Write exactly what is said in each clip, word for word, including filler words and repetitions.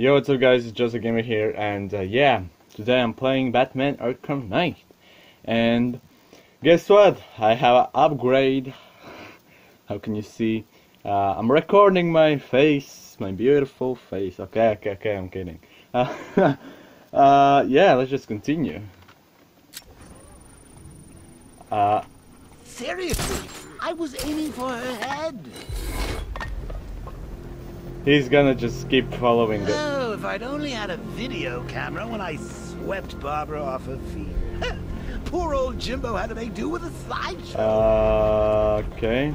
Yo, what's up guys, it's Joseph Gamer here, and uh, yeah, today I'm playing Batman Arkham Knight, and guess what, I have an upgrade. How can you see, uh, I'm recording my face, my beautiful face. Okay, okay, okay, I'm kidding. Uh, uh, yeah, let's just continue. Uh, Seriously, I was aiming for her head. He's gonna just keep following it. Oh, if I'd only had a video camera when I swept Barbara off her feet. Poor old Jimbo had to make do with a sideshow. Uh, okay.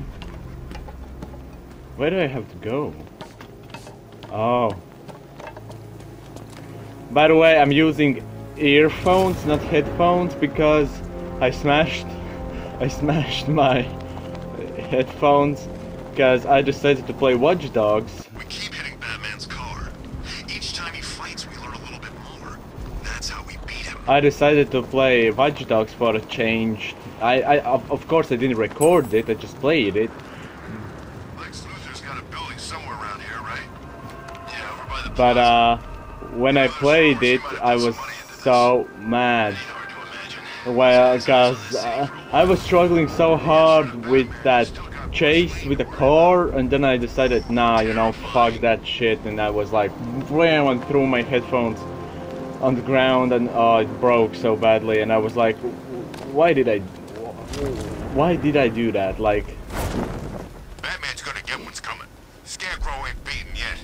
Where do I have to go? Oh. By the way, I'm using earphones, not headphones, because I smashed, I smashed my headphones because I decided to play Watch Dogs. We keep hitting Batman's car. Each time he fights, we learn a little bit more. That's how we beat him. I decided to play Watch Dogs for a change. I, I of course, I didn't record it. I just played it. Lex Luthor's got a building somewhere around here, right? Yeah, over by the plaza. But uh, when I played it, I was so mad. Well, because uh, I was struggling so hard with that chase with a car, and then I decided, nah, you know, fuck that shit, and I was like, I went through my headphones on the ground, and uh, it broke so badly, and I was like, why did I, why did I do that? Like, Batman's gonna get what's coming. Scarecrow ain't beaten yet.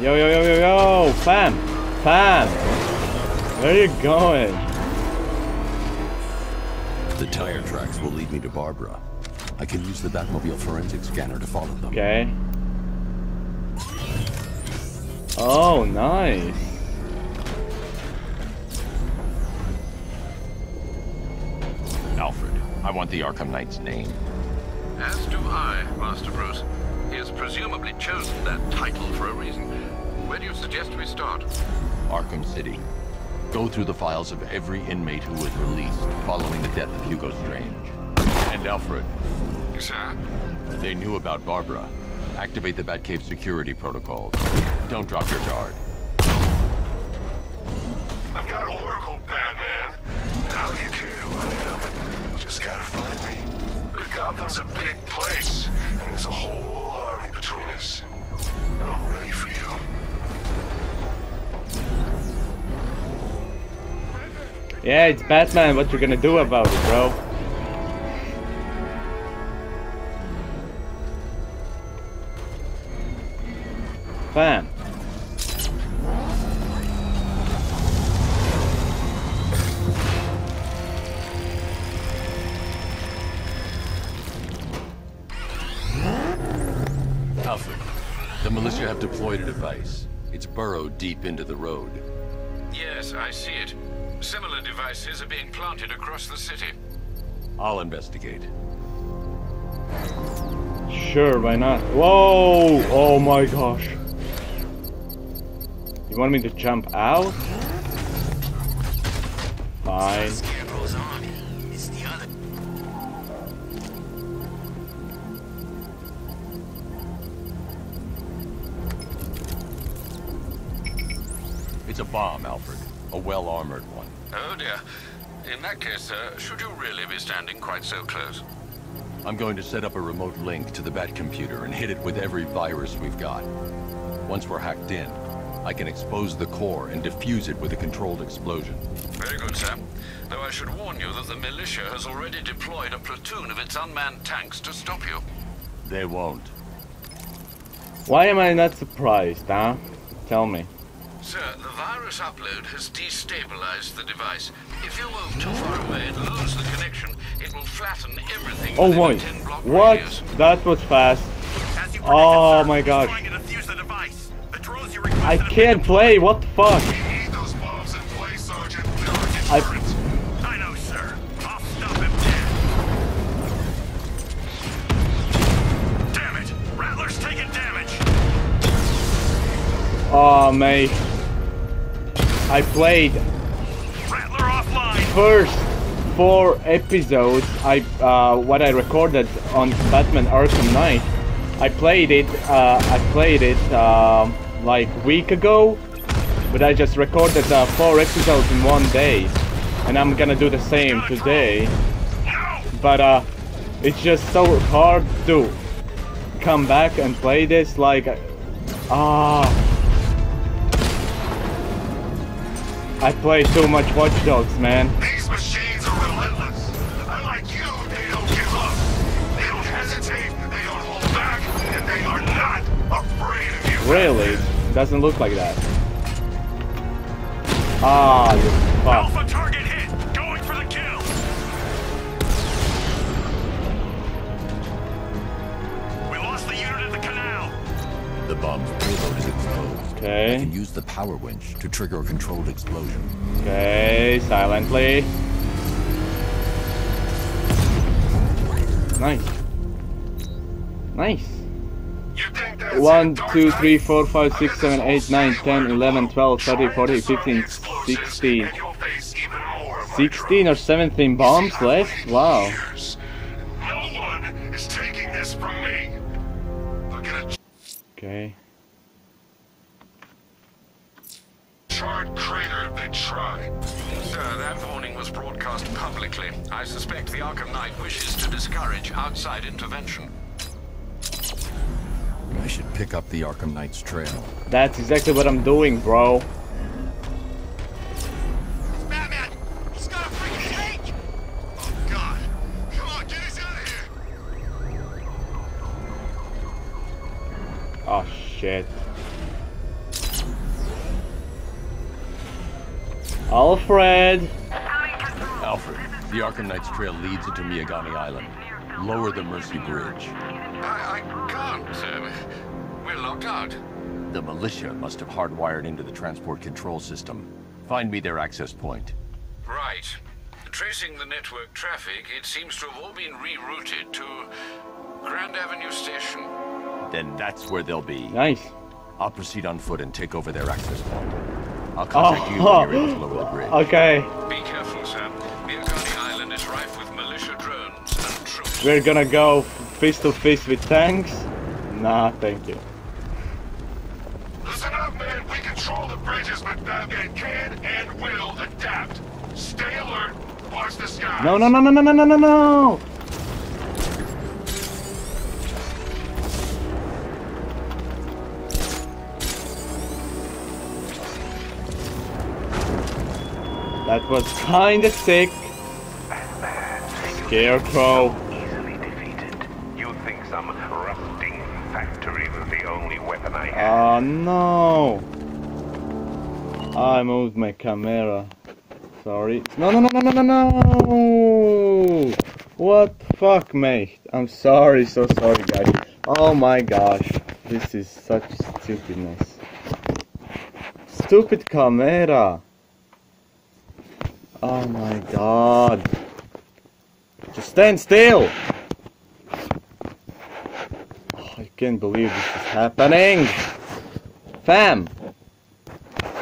Yo yo yo yo yo, fam, fam. Where are you going? The tire tracks will lead me to Barbara. I can use the Batmobile forensic scanner to follow them. Okay. Oh, nice. Alfred, I want the Arkham Knight's name. As do I, Master Bruce. He has presumably chosen that title for a reason. Where do you suggest we start? Arkham City. Go through the files of every inmate who was released following the death of Hugo Strange. And Alfred. Yes, sir. They knew about Barbara. Activate the Batcave security protocols. Don't drop your guard. I've got an Oracle, Batman. How do you do? You just gotta find me. Gotham's a big place, and there's a whole army between us. I'm ready for you. Yeah, it's Batman, what you gonna do about it, bro? Bam. Alfred, the militia have deployed a device. It's burrowed deep into the road. Yes, I see it. Similar devices are being planted across the city. I'll investigate. Sure, why not? Whoa! Oh my gosh. You want me to jump out? Fine. It's a bomb, Alfred. A well-armored one. Oh dear. In that case, sir, should you really be standing quite so close? I'm going to set up a remote link to the Bat computer and hit it with every virus we've got. Once we're hacked in, I can expose the core and defuse it with a controlled explosion. Very good, sir. Though I should warn you that the militia has already deployed a platoon of its unmanned tanks to stop you. They won't. Why am I not surprised, huh? Tell me. Sir, the virus upload has destabilized the device. If you move too far away and lose the connection, it will flatten everything. Oh my! What? Radius. That was fast. Oh my gosh! I can't play. What the fuck? I. I know, sir. I'll stop him dead. Damn it! Rattler's taking damage. Oh mate. I played Rattler offline. first four episodes I uh, what I recorded on Batman Arkham Knight. I played it. Uh, I played it um, like a week ago, but I just recorded uh, four episodes in one day, and I'm gonna do the same today. But uh, it's just so hard to come back and play this. Like, ah. Uh, I play too much Watch Dogs, man. These machines are relentless. Unlike you, they don't give up. They don't hesitate, they don't hold back, and they are not afraid of you. Really? Doesn't look like that. Ah, you fuck. Alpha target hit. Going for the kill. We lost the unit at the canal. The bomb's payload is exposed. Okay. I can use the power winch to trigger a controlled explosion. Okay, silently. Nice. Nice. One, two, three, four, five, six, seven, eight, nine, ten, eleven, twelve, thirteen, fourteen, fifteen, sixteen. Sixteen or seventeen bombs left? Wow. No one is taking this from me. Okay. Charred crater if they try. Sir, that warning was broadcast publicly. I suspect the Arkham Knight wishes to discourage outside intervention. I should pick up the Arkham Knight's trail. That's exactly what I'm doing, bro. Batman! He's got a freaking tank! Oh god! Come on, get us out of here! Oh shit. Alfred! Alfred, the Arkham Knight's trail leads into Miagani Island. Lower the Mercy Bridge. I, I can't, sir. We're locked out. The militia must have hardwired into the transport control system. Find me their access point. Right. Tracing the network traffic, it seems to have all been rerouted to Grand Avenue Station. Then that's where they'll be. Nice. I'll proceed on foot and take over their access point. I'll contact oh. you when you're able to lower the bridge. Okay. Be careful, sir. Miagani Island is rife with militia drones and troops. We're gonna go fist to fist with tanks? Nah, thank you. Listen up, man. We control the bridges, but Batman can and will adapt. Stay alert. Watch the skies. No, no, no, no, no, no, no, no. That was kinda sick. Scarecrow. Easily defeated. You think some rusting factory was the only weapon I had? Oh no! I moved my camera. Sorry. No no no no no no no! What fuck, mate? I'm sorry, so sorry, guys. Oh my gosh, this is such stupidness. Stupid camera. Oh my god. Just stand still! Oh, I can't believe this is happening! Fam!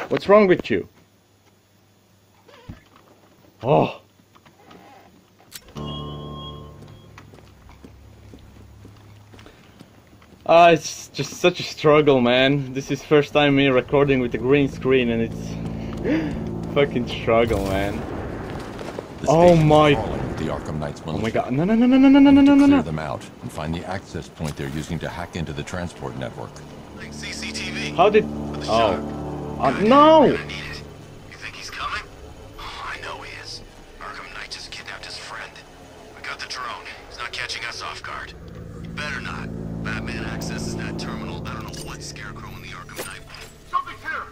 What's wrong with you? Oh! Ah, uh, it's just such a struggle, man. This is first time me recording with a green screen and it's... fucking struggle, man. The oh my! The Arkham Knights oh my god! No no no no no no no no no no! Clear them out and find the access point they're using to hack into the transport network. Like C C T V. How did? Oh! Uh, no! You think he's coming? Oh, I know he is. Arkham Knight just kidnapped his friend. We got the drone. He's not catching us off guard. You better not. Batman accesses that terminal. I don't know what Scarecrow and the Arkham Knight. Something's here.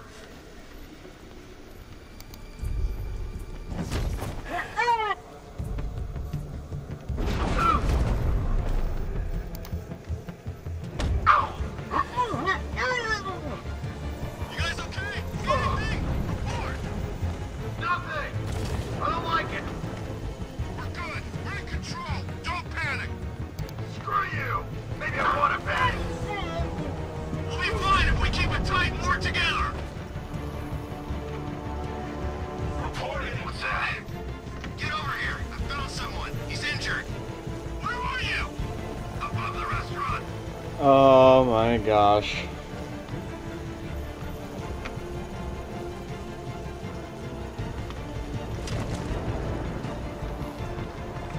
Oh my gosh.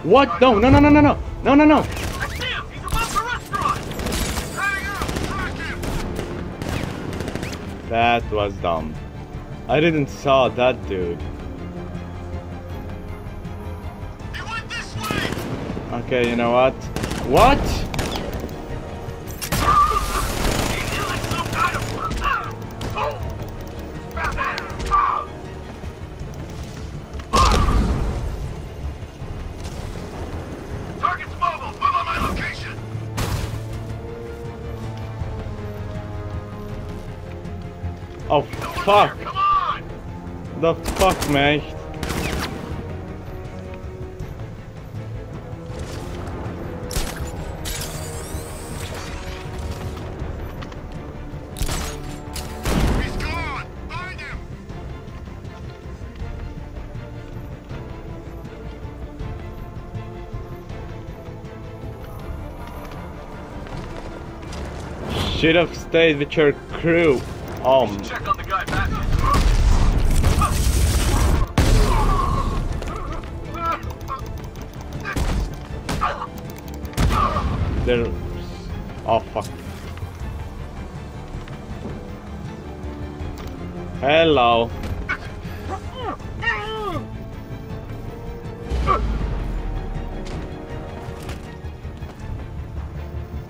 What? No, no, no, no, no, no, no, no, no. He's above the restaurant. Hang on, that was dumb. I didn't saw that dude. They went this way. Okay, you know what? What? Oh fuck! Come on. The fuck, mate? He's gone. Find him. Should have stayed with your crew. Um. Check on the guy, Matt. There's... Oh, fuck. Hello.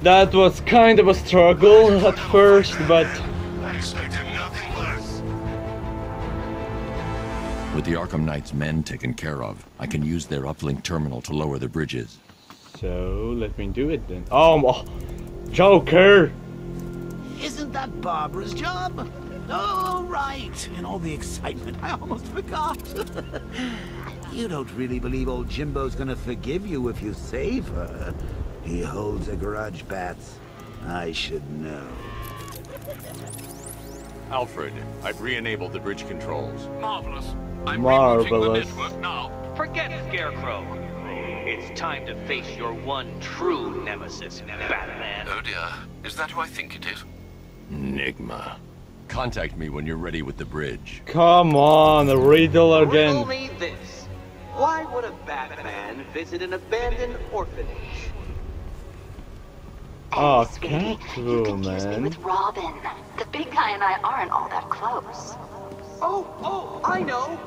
That was kind of a struggle at first, but... With the Arkham Knight's men taken care of, I can use their uplink terminal to lower the bridges. So, let me do it then. Oh, oh, Joker! Isn't that Barbara's job? Oh, right. In all the excitement, I almost forgot. You don't really believe old Jimbo's gonna forgive you if you save her. He holds a grudge, Bats. I should know. Alfred, I've re-enabled the bridge controls. Marvelous. I'm reaching the network now. Forget Scarecrow. It's time to face your one true nemesis, Batman. Oh dear. Is that who I think it is? Nygma. Contact me when you're ready with the bridge. Come on, the riddle again. Riddle me this. Why would a Batman visit an abandoned orphanage? Oh, Sweetie, you confused me with Robin. The big guy and I aren't all that close. Oh, oh, I know.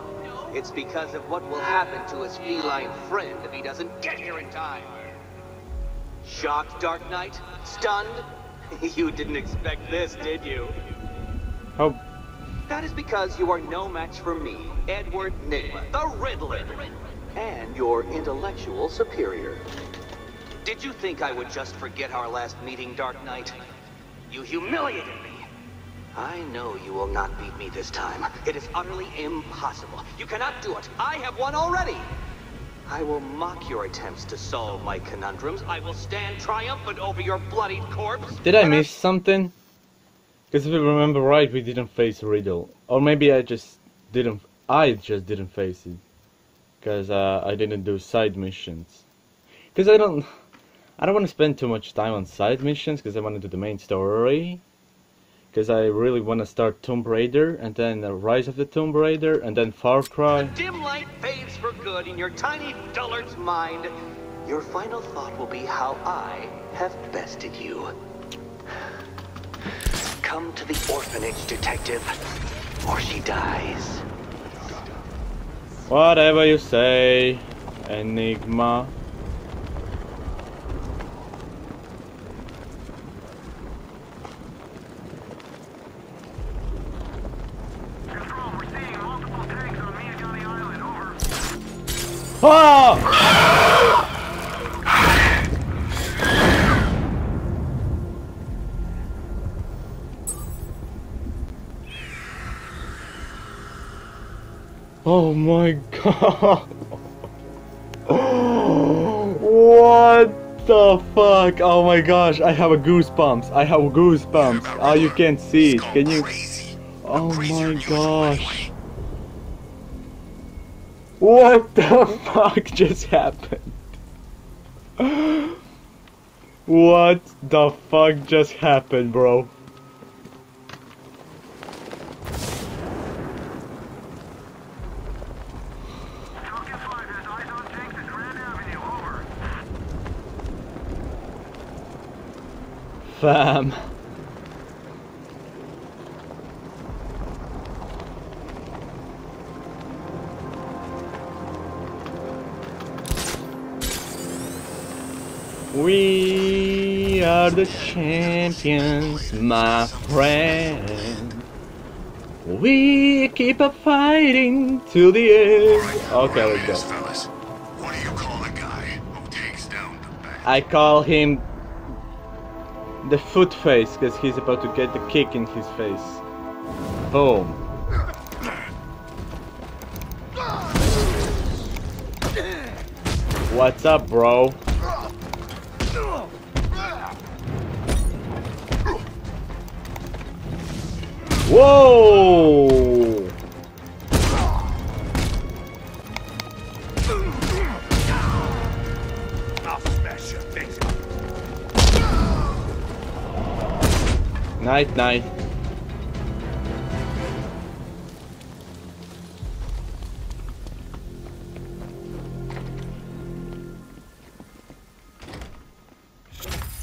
It's because of what will happen to his feline friend if he doesn't get here in time. Shocked, Dark Knight? Stunned? You didn't expect this, did you? Oh. That is because you are no match for me, Edward Nygma, the Riddler, and your intellectual superior. Did you think I would just forget our last meeting, Dark Knight? You humiliated me! I know you will not beat me this time. It is utterly impossible. You cannot do it. I have won already! I will mock your attempts to solve my conundrums. I will stand triumphant over your bloodied corpse. Did I miss something? Because if I remember right, we didn't face Riddle. Or maybe I just didn't... I just didn't face it. Because uh, I didn't do side missions. Because I don't... I don't want to spend too much time on side missions because I want to do the main story. Because I really want to start Tomb Raider and then Rise of the Tomb Raider and then Far Cry. The dim light fades for good in your tiny dullard's mind. Your final thought will be how I have bested you. Come to the orphanage, detective, or she dies. Whatever you say, Enigma. Oh! Oh my god! What the fuck? Oh my gosh! I have a goosebumps! I have goosebumps! Oh, you can't see it? Can you? Oh my gosh! What the fuck just happened? What the fuck just happened, bro? Fam. We are the champions, my friend. We keep up fighting till the end. Okay, let's go. What do you call a guy who takes down the bat? I call him the foot face, because he's about to get the kick in his face. Boom. What's up, bro? Whoa! Night, night.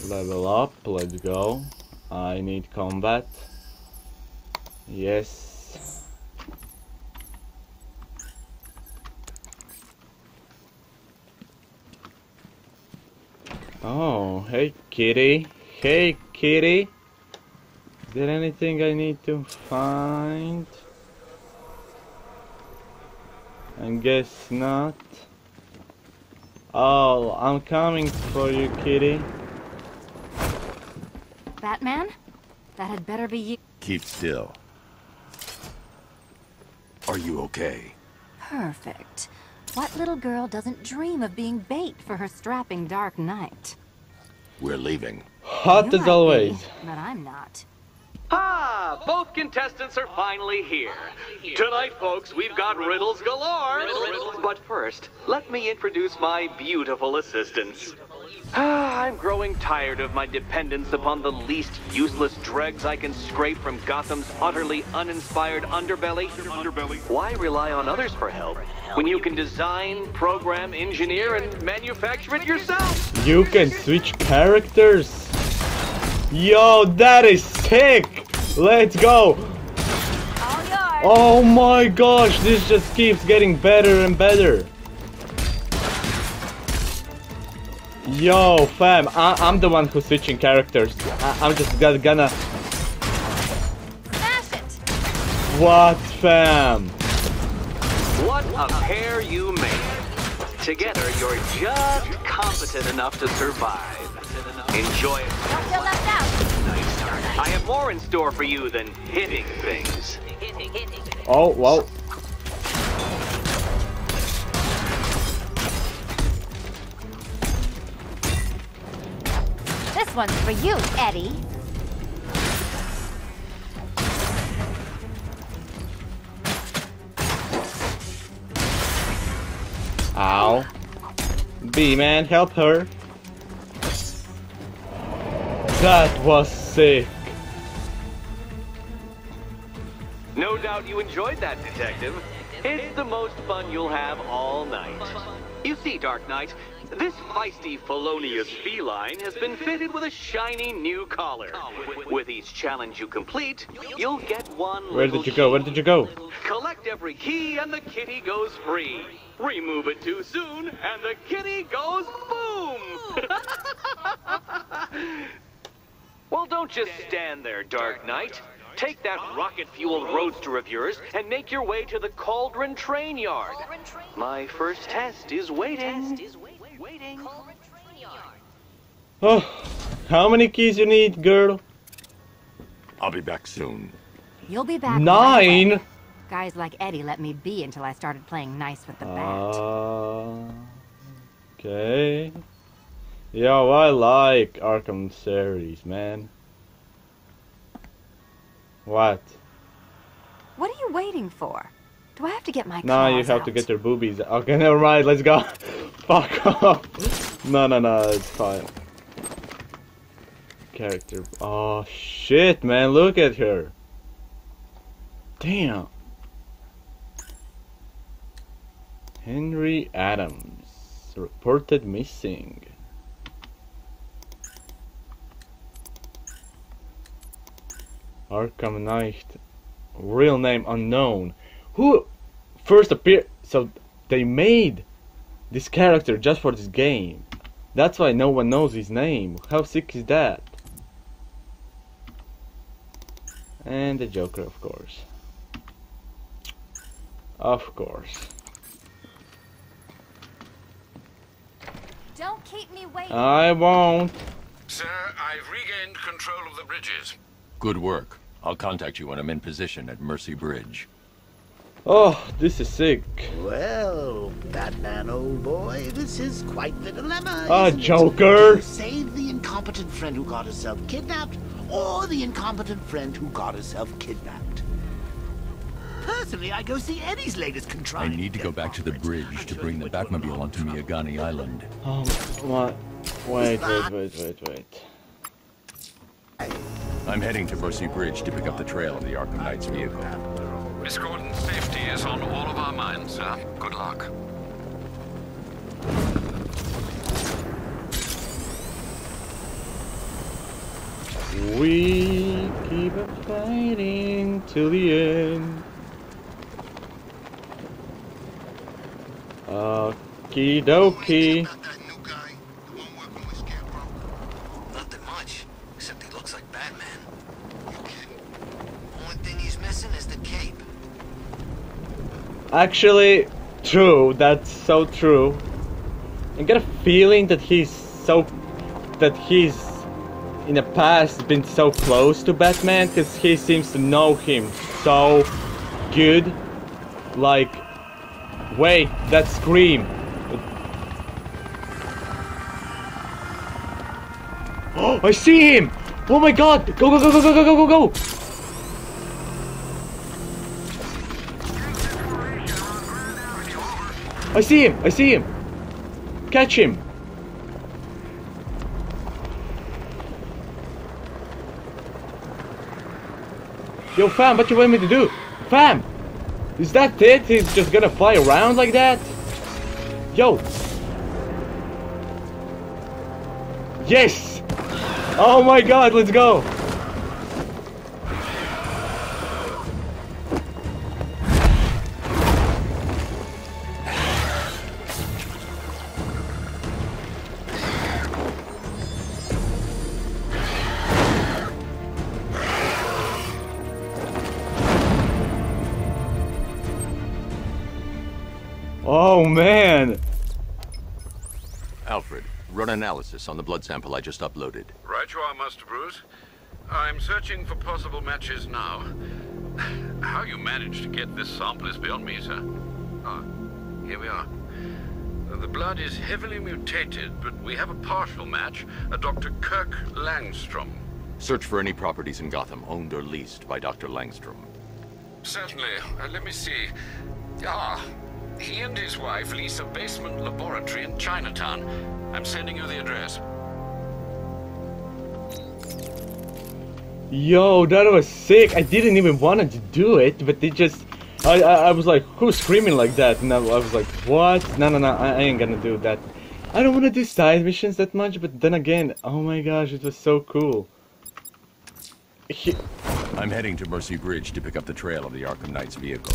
Level up, let's go. I need combat. Yes. Oh, hey kitty. Hey kitty. Is there anything I need to find? I guess not. Oh, I'm coming for you, kitty. Batman? That had better be you. Keep still. Are you okay? Perfect. What little girl doesn't dream of being bait for her strapping dark knight? We're leaving. Hot as always. But I'm not. Ah, both contestants are finally here. Tonight, folks, we've got riddles galore. But first, let me introduce my beautiful assistants. Ah, I'm growing tired of my dependence upon the least useless dregs I can scrape from Gotham's utterly uninspired underbelly. underbelly. Why rely on others for help when you can design, program, engineer, and manufacture it yourself? You can switch characters. Yo, that is sick. Let's go. Oh my gosh, this just keeps getting better and better. Yo, fam, I I'm the one who's switching characters. I I'm just gonna... Smash it! What, fam? What a pair you made. Together, you're just competent enough to survive. Enjoy it. Don't feel left out. I have more in store for you than hitting things. Hitting, hitting. Oh, whoa. This one's for you, Eddie. Ow. B-man, help her. That was sick. No doubt you enjoyed that, Detective. It's the most fun you'll have all night. You see, Dark Knight, this feisty, felonious feline has been fitted with a shiny new collar. With each challenge you complete, you'll get one. Where did you go? Where did you go? Collect every key and the kitty goes free. Remove it too soon and the kitty goes boom! Well, don't just stand there, Dark Knight. Take that rocket-fueled roadster of yours and make your way to the Cauldron Train Yard. My first test is waiting. Oh, how many keys you need, girl? I'll be back soon. You'll be back. Nine? Guys like Eddie let me be until I started playing nice with the bat. Uh, okay. Yo, I like Arkham series, man. What? What are you waiting for? Do I have to get my claws out? No, you have to get your boobies out. Okay, never mind. Let's go. Fuck off. No, no, no. It's fine. character. Oh shit, man, look at her. Damn. Henry Adams reported missing. Arkham Knight, real name unknown. Who first appeared? So they made this character just for this game. That's why no one knows his name. How sick is that? And the Joker, of course. Of course. Don't keep me waiting. I won't. Sir, I've regained control of the bridges. Good work. I'll contact you when I'm in position at Mercy Bridge. Oh, this is sick. Well, Batman, old boy, this is quite the dilemma. Ah, Joker! Save the incompetent friend who got herself kidnapped, or the incompetent friend who got herself kidnapped. Personally, I go see Eddie's latest contrivance. I need to go back to the bridge to bring the Batmobile onto Miagani Island. Oh, what? Wait, wait, wait, wait, wait. I'm heading to Mercy Bridge to pick up the trail of the Arkham Knight's vehicle. Miss Gordon's safety is on all of our minds, sir. Good luck. We keep fighting till the end. Okie dokie. About that new guy, the one working with Scarecrow? Nothing much, except he looks like Batman. You kidding? Only thing he's missing is the cape. Actually, true. That's so true. I get a feeling that he's so that he's in the past been so close to Batman, because he seems to know him so good. Like, wait, that scream. Oh, I see him! Oh my god! Go, go, go, go, go, go, go, go, go! I see him! I see him! Catch him! Yo, fam, what you want me to do? Fam! Is that it? He's just gonna fly around like that? Yo! Yes! Oh my god, let's go! Oh man! Alfred, run analysis on the blood sample I just uploaded. Right you are, Master Bruce. I'm searching for possible matches now. How you managed to get this sample is beyond me, sir. Ah, here we are. The blood is heavily mutated, but we have a partial match, a Doctor Kirk Langstrom. Search for any properties in Gotham owned or leased by Doctor Langstrom. Certainly. Uh, let me see. Ah. He and his wife lease a basement laboratory in Chinatown. I'm sending you the address. Yo, that was sick. I didn't even want to do it, but they just... I, I, I was like, who's screaming like that? And I, I was like, what? No, no, no, I, I ain't gonna do that. I don't want to do side missions that much, but then again, oh my gosh, it was so cool. He I'm heading to Mercy Bridge to pick up the trail of the Arkham Knight's vehicle.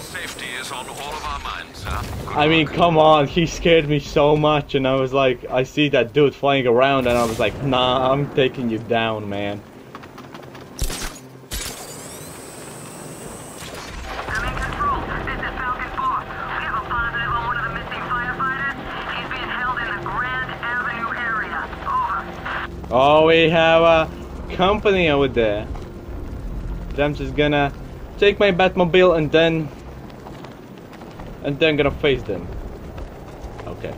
Safety is on all of our minds, huh? I mean, come on, he scared me so much, and I was like, I see that dude flying around, and I was like, nah, I'm taking you down, man. Oh, we have a company over there. I'm just gonna take my Batmobile and then And then gonna face them. Okay.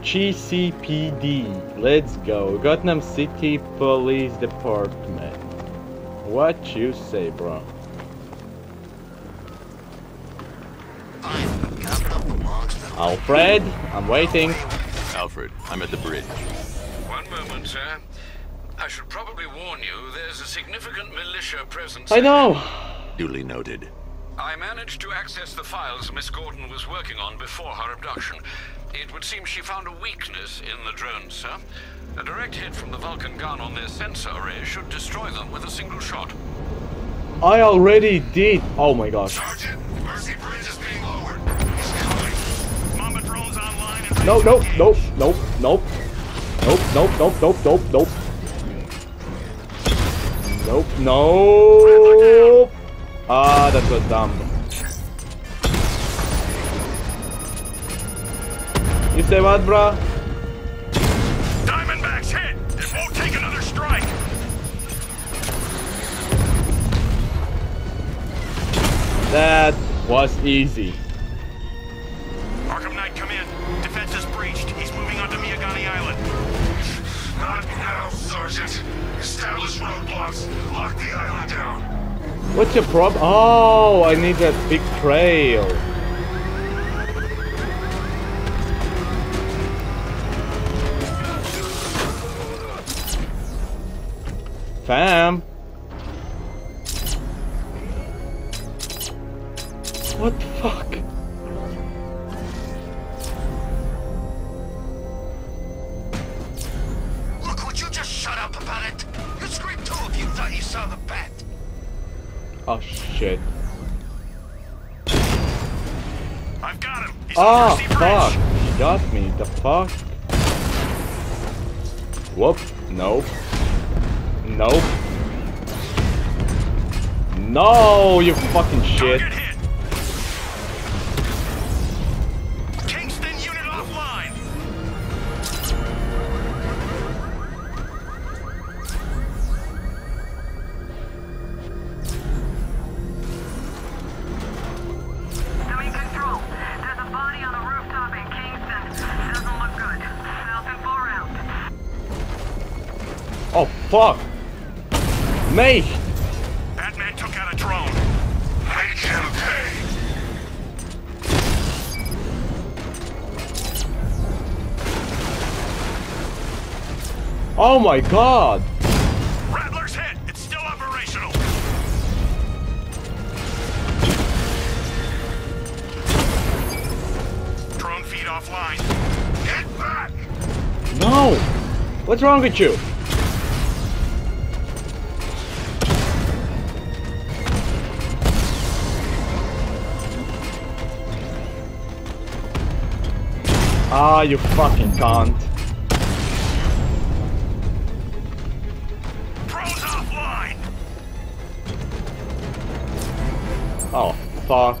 G C P D. Let's go. Gotham City Police Department. What you say, bro? Alfred, I'm waiting. Alfred, I'm at the bridge. One moment, sir. I should probably warn you, there's a significant militia presence. I know! Duly noted. I managed to access the files Miss Gordon was working on before her abduction. It would seem she found a weakness in the drones, sir. A direct hit from the Vulcan gun on their sensor array should destroy them with a single shot. I already did. Oh my gosh. Sergeant, Mercy Bridge is being lowered. He's coming. Mama drones online and no, nope, nope, nope, nope, nope, nope, nope, nope, nope, nope. Nope, no. Ah, that was dumb. You say what, bruh? Diamondback's hit! It won't take another strike! That was easy. Arkham Knight, come in. Defense is breached. He's moving onto Miagani Island. Not now, Sergeant. Establish roadblocks. Lock the island down. What's your problem? Oh, I need that big trail. Fam. What the fuck? Look, would you just shut up about it? You screamed too if you thought you saw the bat. Oh shit. I've got him. He's oh fuck. She got me. The fuck? Whoop. Nope. Nope. No, you fucking shit. Kingston unit offline. Doing control. There's a body on the rooftop in Kingston. Doesn't look good. South and far out. Oh fuck. Mate! Batman took out a drone. Make him pay. Oh my god! Rattler's hit! It's still operational. Drone feed offline. Get back! No! What's wrong with you? Ah, you fucking cunt. Drones offline. Oh, fuck.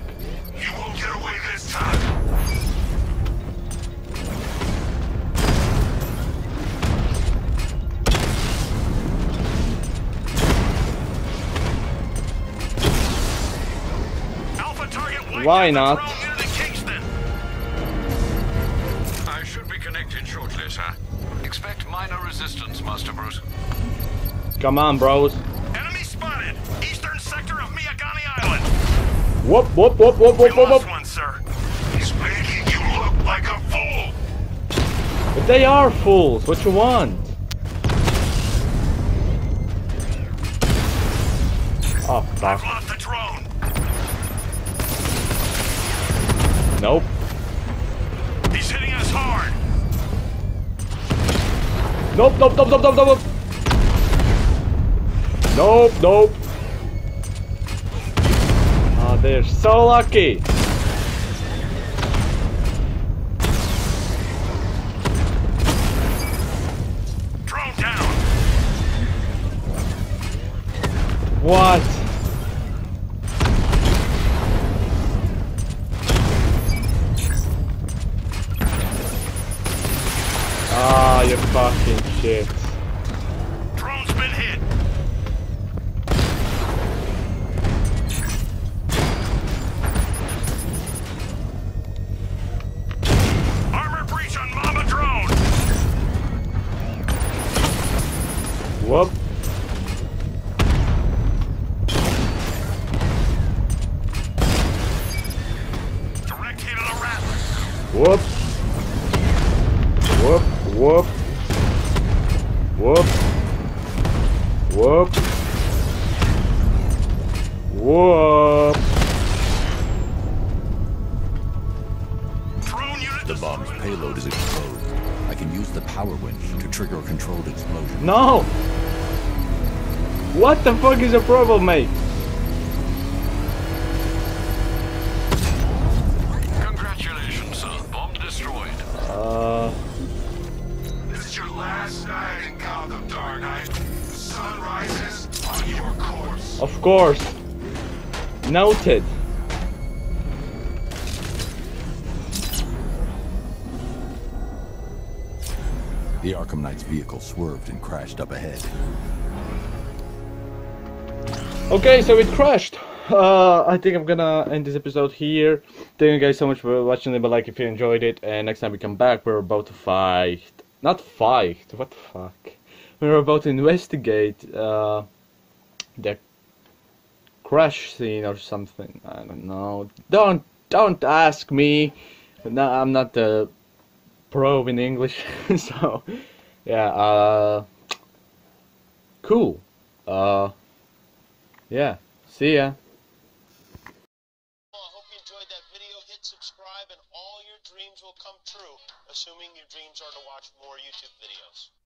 You won't get away this time. Alpha target. Why not? Come on, bros. Enemy spotted. Eastern sector of Miagani Island. Whoop, whoop, whoop, whoop, whoop, whoop, whoop. One, sir. He's making you look like a fool. But they are fools. What you want? Oh, fuck. I've lost the drone. Nope. He's hitting us hard. Nope, nope, nope, nope, nope, nope. Nope, nope. Oh, they're so lucky. Drone down. What? Ah, you fucking shit. Whoop. Direct hit on a Rattler. Whoop. Whoop. Whoop, whoop. Whoop. Whoop. Whoop. The bomb's payload is exposed. I can use the power winch to trigger a controlled explosion. No! What the fuck is the problem, mate? Congratulations, son. Bomb destroyed. Uh... This is your last night in Gotham, Dark Knight. The sun rises on your corpse. Of course. Noted. The Arkham Knight's vehicle swerved and crashed up ahead. Okay, so it crashed. Uh, I think I'm gonna end this episode here. Thank you guys so much for watching it, but like if you enjoyed it, and next time we come back, we're about to fight. Not fight, what the fuck? We're about to investigate uh, the crash scene or something. I don't know. Don't, don't ask me. No, I'm not the... pro in English, so yeah, uh, cool, uh, yeah, see ya. Well, I hope you enjoyed that video. Hit subscribe and all your dreams will come true, assuming your dreams are to watch more YouTube videos.